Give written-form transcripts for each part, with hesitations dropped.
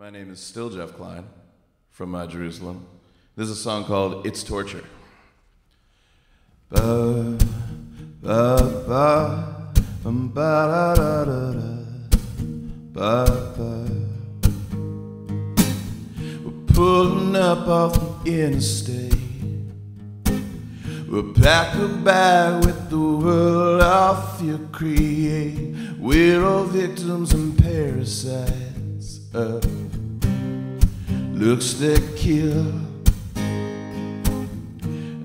My name is still Jeff Klein from My Jerusalem. This is a song called It's Torture. Ba, ba, ba, ba, da, da, da, ba, ba. We're pulling up off the interstate. We'll pack a bag with the world off you create. We're all victims and parasites of looks that kill.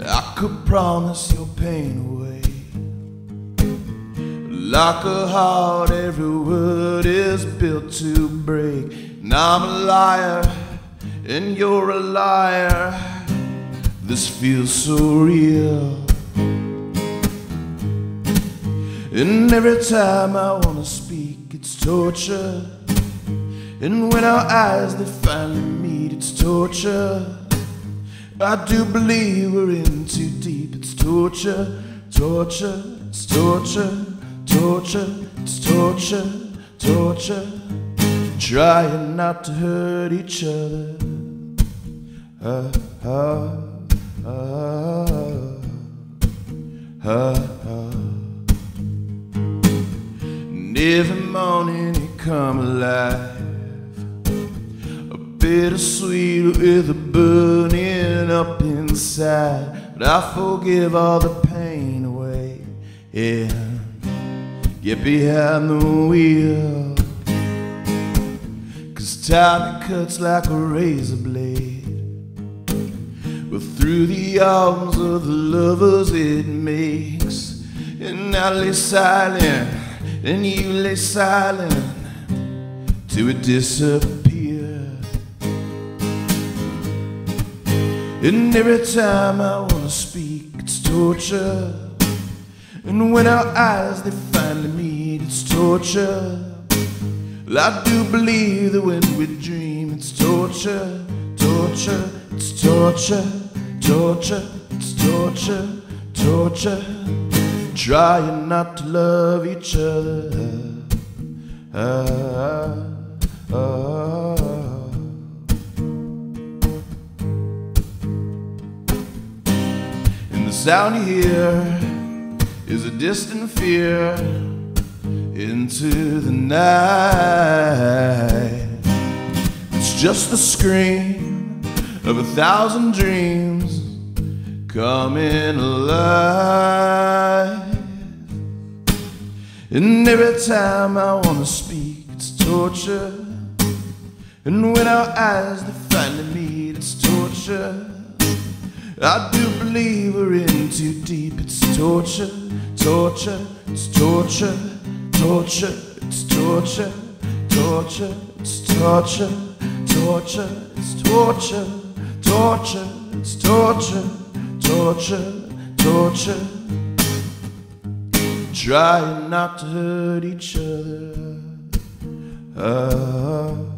I could promise your pain away. Like a heart, every word is built to break. And I'm a liar, and you're a liar. This feels so real. And every time I wanna speak, it's torture. And when our eyes, they finally meet, it's torture. I do believe we're in too deep. It's torture, torture, it's torture, torture, it's torture, torture. Trying not to hurt each other. And every morning you come alive, a bittersweet with a burning up inside. But I forgive all the pain away, yeah. Get behind the wheel, 'cause time it cuts like a razor blade. But through the arms of the lovers it makes. And I lay silent, and you lay silent, till it disappears. And every time I wanna speak, it's torture. And when our eyes, they finally meet, it's torture. Well, I do believe that when we dream, it's torture, torture, it's torture, torture, it's torture, torture. Trying not to love each other. And the sound you hear is a distant fear into the night. It's just the scream of 1,000 dreams coming alive. And every time I wanna speak, it's torture. And when our eyes, they finally meet, it's torture. I do believe we're in too deep. It's torture, torture, it's torture, torture, it's torture, torture, it's torture, torture, it's torture, torture, it's torture, torture, torture. Trying not to hurt each other.